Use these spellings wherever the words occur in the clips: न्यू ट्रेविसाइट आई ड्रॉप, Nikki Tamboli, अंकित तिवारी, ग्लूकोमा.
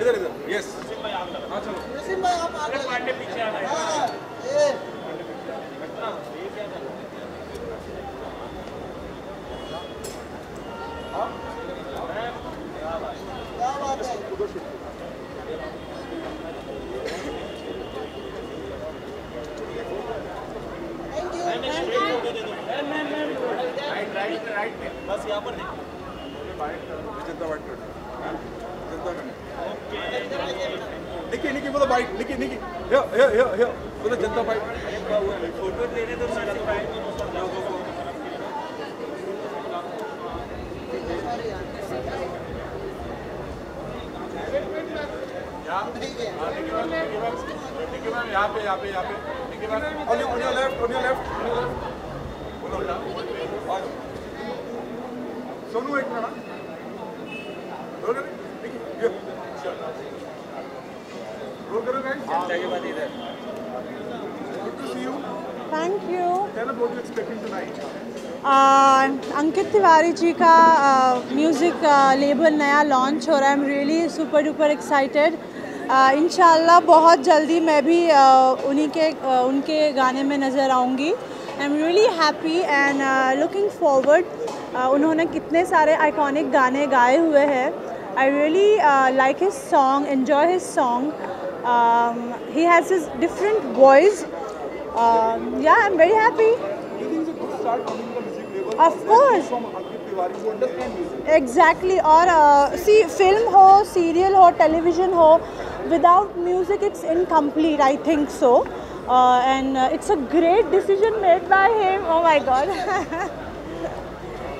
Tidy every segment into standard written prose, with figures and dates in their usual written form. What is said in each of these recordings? इधर इधर यस भाई आगे हां चलो नसीम भाई आप आगे पांडे पीछे आ गए। हां ये कितना ये क्या था हम क्या बात है thank you right right right में बस यहां पर देख बाइक निकी निकी बोलो बाइक निकी निकी यो यो यो यो बोलो जनता बाइक फोटो लेने दो लोगों को। यहाँ पे लेफ्ट सोनू एक ना रोल करें देखिए रोल करो गाइस आगे बात इधर good to see you thank you tell about you expecting tonight. अंकित तिवारी ji का म्यूज़िक लेबल नया लॉन्च हो रहा है। I am really super duper excited. इंशाल्लाह बहुत जल्दी मैं भी उनके गाने में नज़र आऊँगी। I am really happy and looking forward. उन्होंने कितने सारे आइकॉनिक गाने गाए हुए हैं। I really like his song enjoy his song he has his different voice. Yeah I am very happy of course exactly. और सी फिल्म हो सीरियल हो टेलीविज़न हो without music it's incomplete I think so and it's a great decision made by him. Oh my god.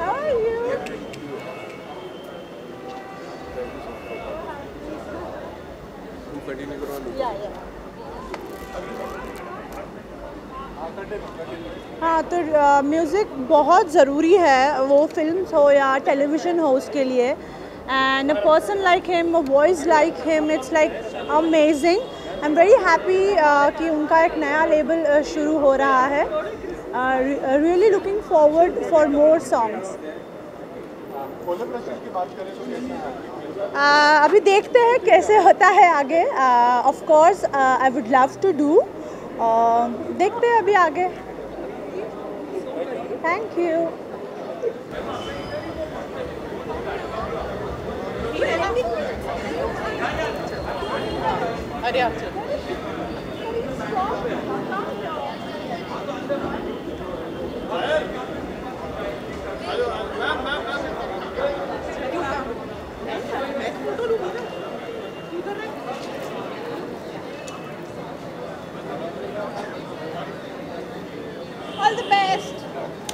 How are you? हाँ तो music बहुत ज़रूरी है वो फिल्म्स हो या टेलीविज़न हो उसके लिए। And a person like him a voice like him it's like amazing. I am very happy कि उनका एक नया लेबल शुरू हो रहा है। really looking forward for more songs. अभी देखते हैं कैसे होता है आगे। of course I would love to do. देखते हैं अभी आगे। Thank you. अरे all the best.